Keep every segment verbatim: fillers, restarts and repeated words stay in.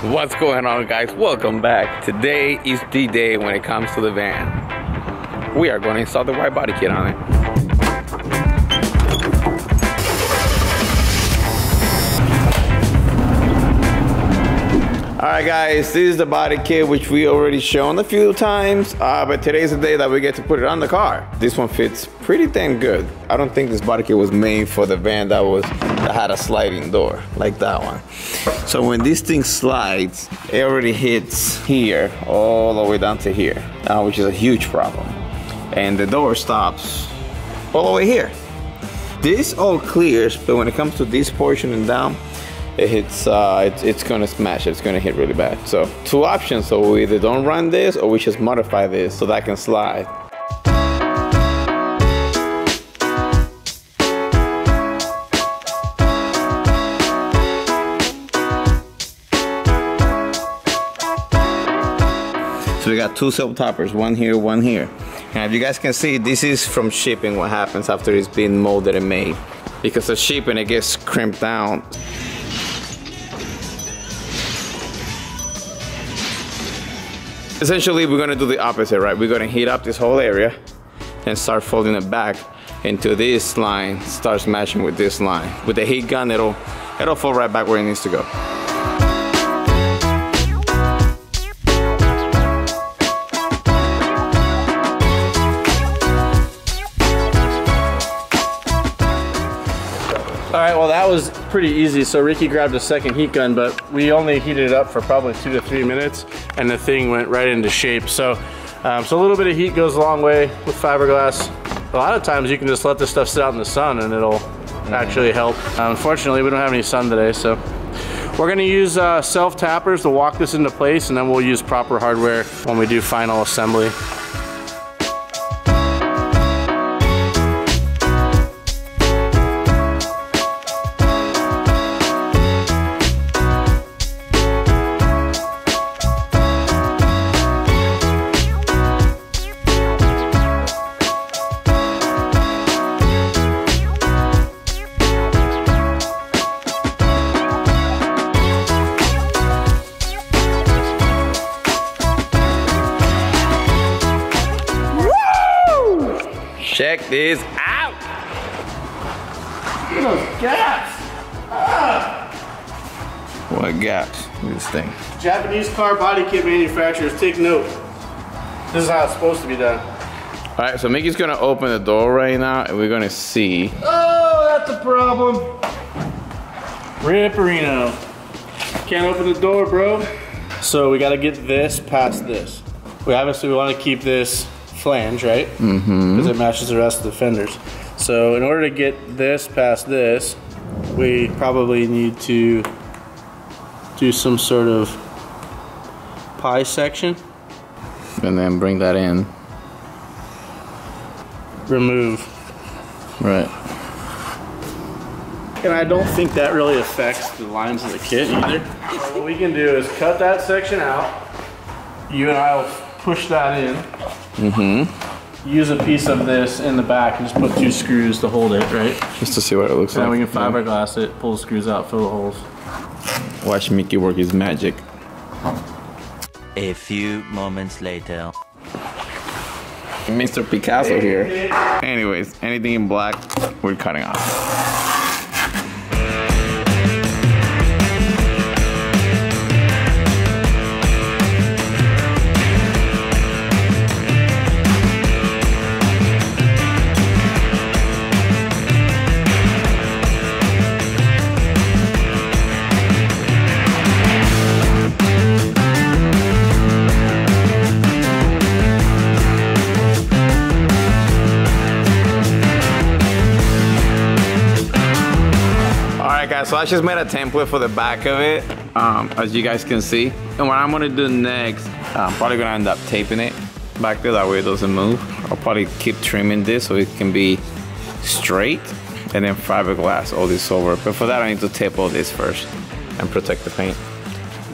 What's going on, guys? Welcome back. Today is the day when it comes to the van. We are going to install the wide body kit on it. Alright guys, this is the body kit which we already shown a few times, uh, but today's the day that we get to put it on the car. This one fits pretty damn good. I don't think this body kit was made for the van that was that had a sliding door, like that one. So when this thing slides, it already hits here, all the way down to here, uh, which is a huge problem. And the door stops all the way here. This all clears, but when it comes to this portion and down, It hits, uh, it's, it's gonna smash, it's gonna hit really bad. So two options, so we either don't run this or we just modify this so that can slide. So we got two self toppers, one here, one here. And if you guys can see, this is from shipping what happens after it's been molded and made. Because of shipping, it gets crimped down. Essentially, we're gonna do the opposite, right? We're gonna heat up this whole area and start folding it back until this line starts matching with this line. With the heat gun, it'll, it'll fall right back where it needs to go. All right, well, that was pretty easy. So Ricky grabbed a second heat gun, but we only heated it up for probably two to three minutes and the thing went right into shape. So, um, so a little bit of heat goes a long way with fiberglass. A lot of times you can just let this stuff sit out in the sun and it'll mm-hmm. actually help. Um, unfortunately, we don't have any sun today, so. We're gonna use uh, self-tappers to walk this into place, and then we'll use proper hardware when we do final assembly. Check this out! Look at those gaps! Ah. What gaps? Look at this thing. Japanese car body kit manufacturers, take note. This is how it's supposed to be done. All right, so Mickey's gonna open the door right now and we're gonna see. Oh, that's a problem. Ripperino. Can't open the door, bro. So we gotta get this past this. We obviously wanna keep this flange, right? Mm-hmm. Because it matches the rest of the fenders. So in order to get this past this, we probably need to do some sort of pie section. And then bring that in. Remove. Right. And I don't think that really affects the lines of the kit either. So what we can do is cut that section out. You and I will push that in. Mm-hmm. Use a piece of this in the back and just put two screws to hold it, right? Just to see what it looks and like. And we can fiberglass it, pull the screws out, fill the holes. Watch Mickey work his magic. A few moments later. Mister Picasso here. Anyways, anything in black, we're cutting off. so I just made a template for the back of it, um, as you guys can see. And what I'm gonna do next, I'm probably gonna end up taping it back there, that way it doesn't move. I'll probably keep trimming this so it can be straight, and then fiberglass all this over. But for that, I need to tape all this first and protect the paint.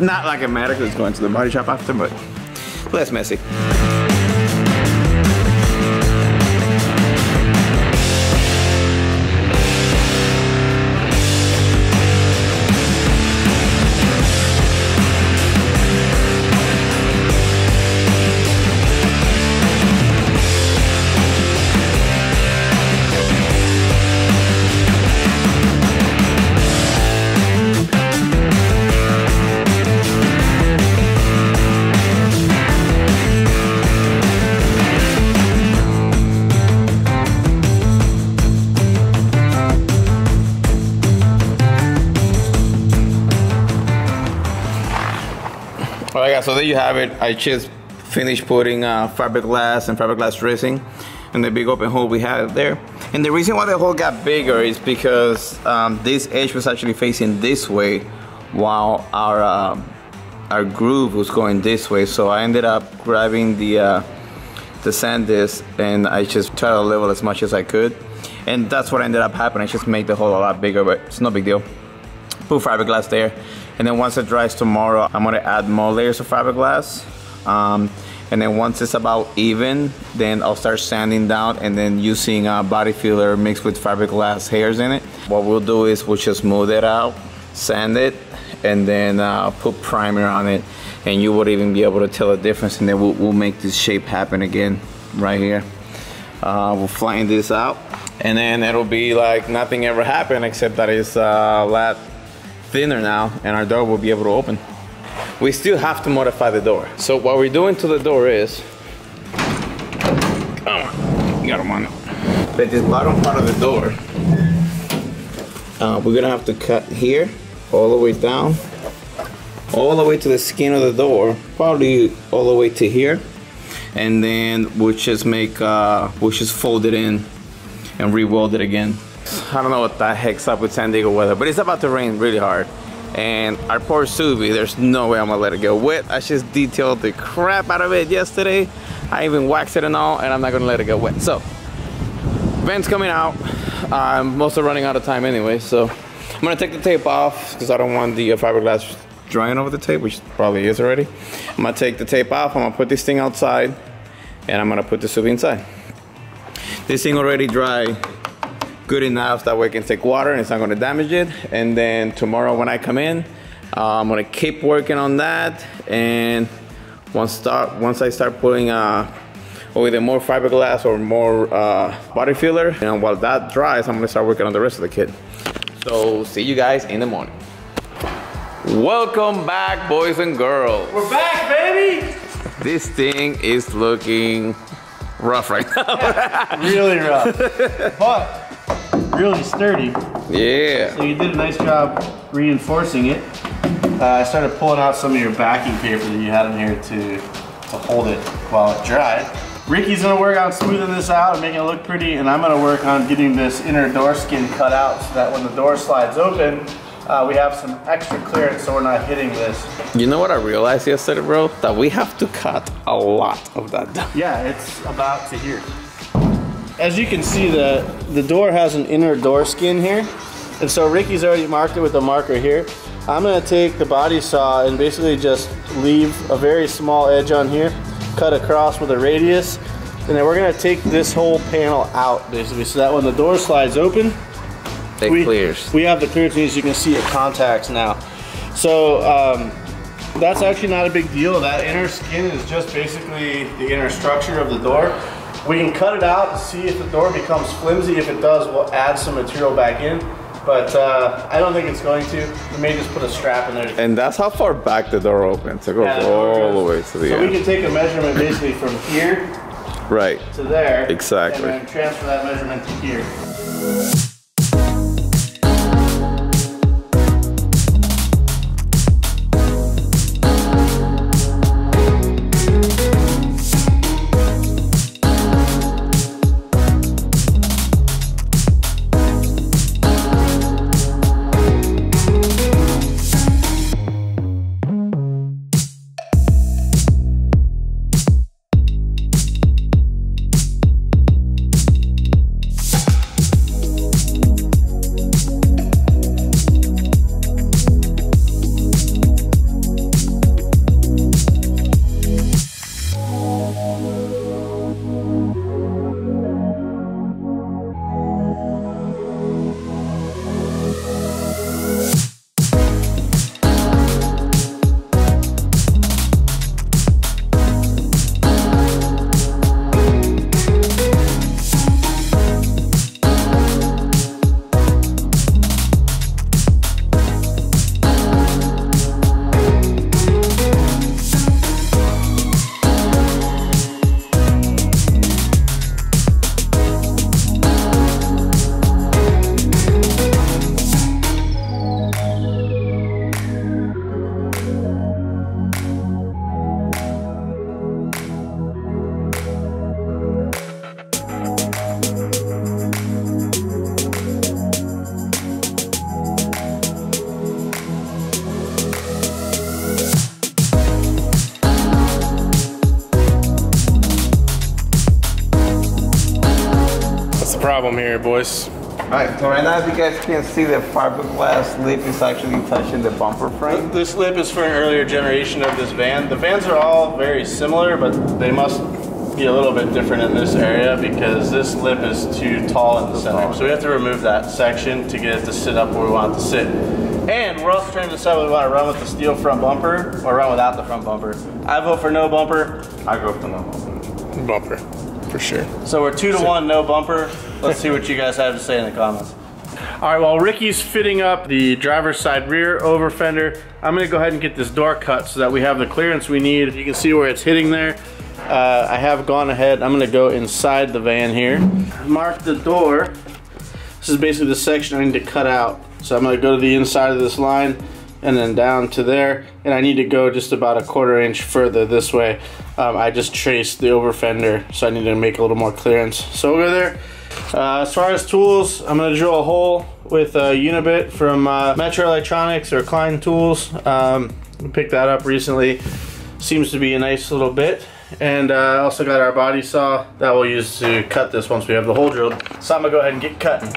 Not like it matters, it's going to the body shop after, but less messy. Alright guys, so there you have it. I just finished putting uh, fiberglass and fiberglass dressing in the big open hole we had there. And the reason why the hole got bigger is because um, this edge was actually facing this way while our, uh, our groove was going this way. So I ended up grabbing the, uh, the sand disc and I just tried to level as much as I could. And that's what ended up happening. I just made the hole a lot bigger, but it's no big deal. Put fiberglass there, and then once it dries tomorrow, I'm gonna add more layers of fiberglass, um, and then once it's about even, then I'll start sanding down and then using a body filler mixed with fiberglass hairs in it. What we'll do is we'll just smooth it out, sand it, and then uh, put primer on it, and you would even be able to tell the difference. And then we'll, we'll make this shape happen again right here. Uh, we'll flatten this out, and then it'll be like nothing ever happened, except that it's uh, flat thinner now, and our door will be able to open. We still have to modify the door. So what we're doing to the door is, come on, got him on it. But this bottom part of the door, uh, we're gonna have to cut here, all the way down, all the way to the skin of the door, probably all the way to here, and then we'll just make, uh, we'll just fold it in and re-weld it again. I don't know what the heck's up with San Diego weather, but it's about to rain really hard. And our poor sous vide, there's no way I'm gonna let it get wet. I just detailed the crap out of it yesterday. I even waxed it and all, and I'm not gonna let it get wet. So, vent's coming out. I'm also running out of time anyway, so I'm gonna take the tape off because I don't want the fiberglass drying over the tape, which probably is already. I'm gonna take the tape off, I'm gonna put this thing outside, and I'm gonna put the sous vide inside. This thing already dry. Good enough that way it can take water and it's not gonna damage it. And then tomorrow when I come in, uh, I'm gonna keep working on that. And once start once I start putting uh, either more fiberglass or more uh, body filler, and while that dries, I'm gonna start working on the rest of the kit. So see you guys in the morning. Welcome back, boys and girls. We're back, baby. This thing is looking rough right now. Yeah, really rough, but really sturdy. Yeah. So you did a nice job reinforcing it. Uh, I started pulling out some of your backing paper that you had in here to, to hold it while it dried. Ricky's gonna work on smoothing this out and making it look pretty, and I'm gonna work on getting this inner door skin cut out so that when the door slides open, uh, we have some extra clearance so we're not hitting this. You know what I realized yesterday, bro? That we have to cut a lot of that down. Yeah, it's about to here. As you can see, the, the door has an inner door skin here. And so Ricky's already marked it with a marker here. I'm gonna take the body saw and basically just leave a very small edge on here, cut across with a radius, and then we're gonna take this whole panel out basically so that when the door slides open, it we, clears. We have the clearance, as you can see it contacts now. So um, that's actually not a big deal. That inner skin is just basically the inner structure of the door. We can cut it out and see if the door becomes flimsy. If it does, we'll add some material back in. But uh, I don't think it's going to. We may just put a strap in there. And that's how far back the door opens. It goes yeah, all goes. the way to the so end. So we can take a measurement basically from here right. to there. Exactly. And then transfer that measurement to here. problem here, boys. All right, so right now, as you guys can see, the fiberglass lip is actually touching the bumper frame. This lip is for an earlier generation of this van. The vans are all very similar, but they must be a little bit different in this area because this lip is too tall in the center. So we have to remove that section to get it to sit up where we want it to sit. And we're also trying to decide whether we want to run with the steel front bumper or run without the front bumper. I vote for no bumper. I go for no bumper. Bumper, for sure. So we're two to one, no bumper. Let's see what you guys have to say in the comments. All right, while Ricky's fitting up the driver's side rear over fender, I'm gonna go ahead and get this door cut so that we have the clearance we need. You can see where it's hitting there. Uh, I have gone ahead, I'm gonna go inside the van here. Mark the door. This is basically the section I need to cut out. So I'm gonna go to the inside of this line and then down to there. And I need to go just about a quarter inch further this way. Um, I just traced the over fender, so I need to make a little more clearance. So we'll go there. Uh, as far as tools, I'm gonna drill a hole with a unibit from uh, Metro Electronics or Klein tools. Um, picked that up recently. Seems to be a nice little bit. And I uh, also got our body saw that we'll use to cut this once we have the hole drilled. So I'm gonna go ahead and get cutting.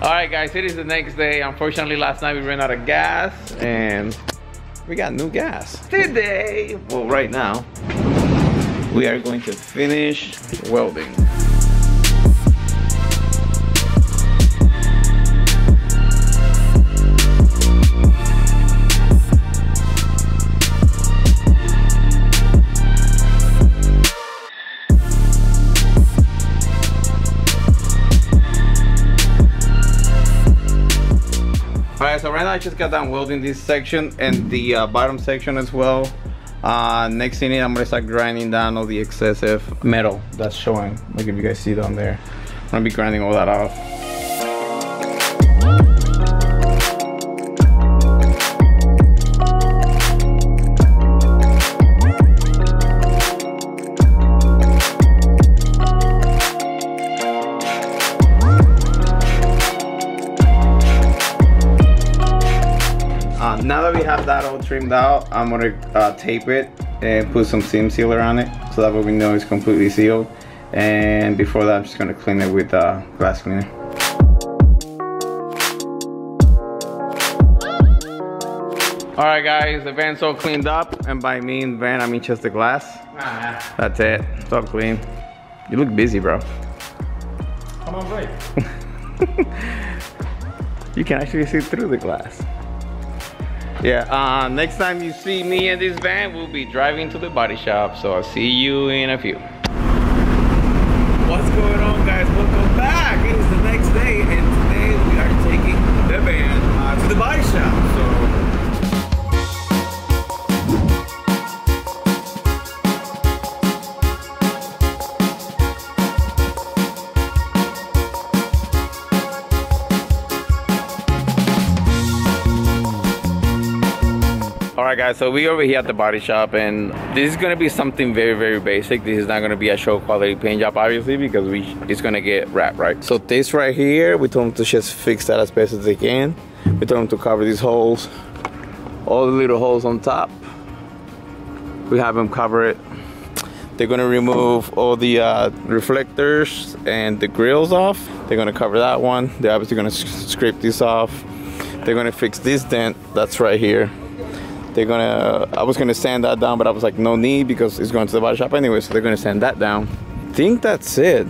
Alright guys, it is the next day. Unfortunately, last night we ran out of gas and we got new gas. Today, well right now, we are going to finish welding. So right now I just got done welding this section and the uh, bottom section as well. Uh, next thing I'm gonna start grinding down all the excessive metal that's showing. Like if you guys see down there, I'm gonna be grinding all that off. Now that we have that all trimmed out, I'm gonna uh, tape it and put some seam sealer on it so that way we know it's completely sealed. And before that, I'm just gonna clean it with uh, glass cleaner. All right, guys, the van's all cleaned up, and by mean van, I mean just the glass. Ah. That's it. It's all clean. You look busy, bro. I'm all right. You can actually see through the glass. Yeah, uh, next time you see me in this van, we'll be driving to the body shop, so I'll see you in a few. What's going on, guys? Welcome back! It is the next day, and today we are taking the van uh, to the body shop. So all right guys, so we over here at the body shop, and this is gonna be something very, very basic. This is not gonna be a show quality paint job, obviously, because we it's gonna get wrapped, right? So this right here, we told them to just fix that as best as they can. We told them to cover these holes, all the little holes on top. We have them cover it. They're gonna remove all the uh, reflectors and the grills off. They're gonna cover that one. They're obviously gonna sc scrape this off. They're gonna fix this dent that's right here. They're gonna, I was gonna sand that down, but I was like, no need, because it's going to the body shop anyway, so they're gonna sand that down. I think that's it.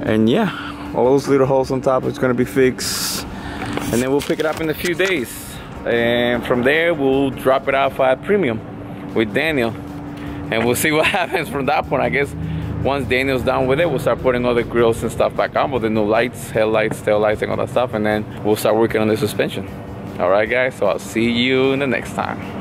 And yeah, all those little holes on top is gonna be fixed. And then we'll pick it up in a few days. And from there, we'll drop it off at Premium with Daniel. And we'll see what happens from that point. I guess once Daniel's done with it, we'll start putting all the grills and stuff back on with the new lights, headlights, tail lights, and all that stuff. And then we'll start working on the suspension. All right, guys, so I'll see you in the next time.